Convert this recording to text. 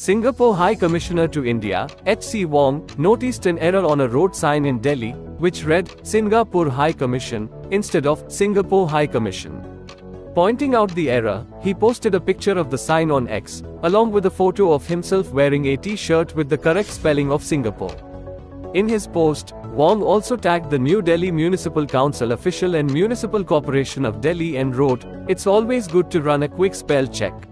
Singapore High Commissioner to India, H.C. Wong, noticed an error on a road sign in Delhi, which read, Singapore High Commission, instead of, Singapore High Commission. Pointing out the error, he posted a picture of the sign on X, along with a photo of himself wearing a t-shirt with the correct spelling of Singapore. In his post, Wong also tagged the New Delhi Municipal Council official and Municipal Corporation of Delhi and wrote, "It's always good to run a quick spell check."